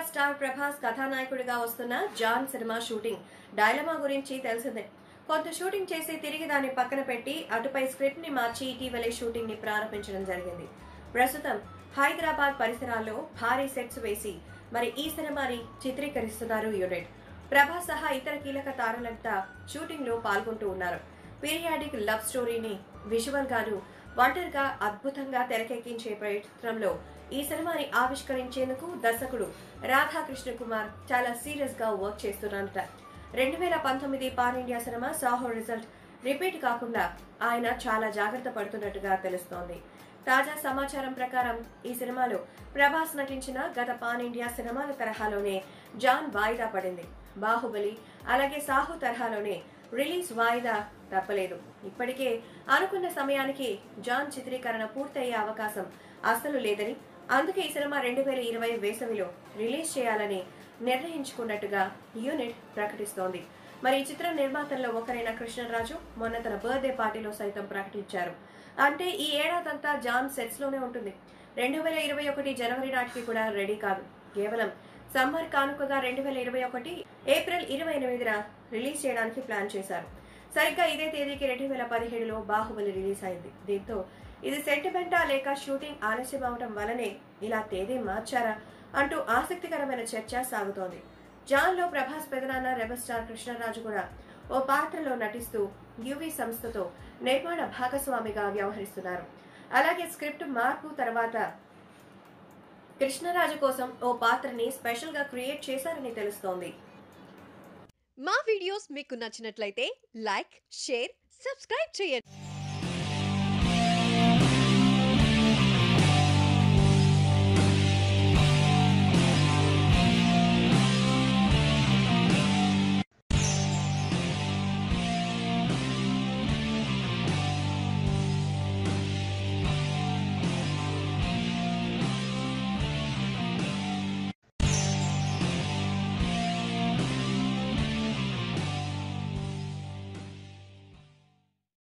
Mega star Prabhas Kathanaykudiga vastuna John cinema shooting. Dilemma gurinchi telusindi. Kontha shooting chesi tirigi dani pakkana petti atupai script ni marchi itivale shooting ni prarambhinchadam jarigindi. Prastutam Hyderabad parisarallo bhari sets vesi mari ee cinema ni chitrikaristunnaru unit. Prabhas saha itara keelaka taralanta shooting lo palgontu unnaru. Periodic love story ni visual garu Water ka adbhutanga terakekkin cheparet tramlo. Ee cinemani avishkarinchenuku darsakudu Radha Krishna Kumar chala serious ga work chestunnaranta. 2019 Pan India cinema Saho result repeat kaakunda ayana chala jagratta padutunnattuga telustundi. Taja samacharam prakaram ee cinema lo Prabhas natinchina gata Pan India cinema la tarahalone John vaida padindi. Bahubali alage Saho tarahalone release vaida తప్పలేదు. ఇప్పటికే అనుకున్న సమయానికి John చిత్రీకరణ పూర్తయ్యే అవకాశం అసలు లేదని అందుకే ఈ సినిమా 2020 వేసవిలో రిలీజ్ చేయాలని నిర్ణయించుకున్నట్టుగా యూనిట్ ప్రకటిస్తోంది. మరి ఈ చిత్ర నిర్మాతల్లో ఒకరైన కృష్ణరాజు మొన్న తన బర్త్డే పార్టీలో సైతం ప్రకటించారు. అంటే ఈ ఏడాదంతా జాన్ సెట్స్ లోనే ఉంటుంది. 2021 జనవరి నాటికి కూడా రెడీ కాదు. కేవలం సమ్మర్ కానుకగా 2021 ఏప్రిల్ 28న రిలీజ్ చేయడానికి ప్లాన్ చేశారు. సరిగ్గా ఇదే తేదీకి 2017లో బాహుబలి రిలీజ్ అయింది. దీంతో ఇది సెంటిమెంటా లేక షూటింగ్ ఆలస్యం అవడం వలనే ఇలా తేదీ మార్చారా అంటూ ఆసక్తికరమైన చర్చ సాగుతోంది. జాన్లో ప్రభాస్ పెదనాన్న రెబల్ స్టార్ కృష్ణరాజు కూడా ఓ పాత్రలో నటిస్తూ యువి సంస్థతో నిర్మాణ భాగస్వామిగా వ్యవహరిస్తున్నారు. అలాగే స్క్రిప్ట్ మార్పు తర్వాత కృష్ణరాజు కోసం ఓ పాత్రని స్పెషల్గా క్రియేట్ చేశారని తెలుస్తోంది. మా వీడియోస్ మీకు నచ్చినట్లయితే లైక్, షేర్, సబ్స్క్రైబ్ చేయండి.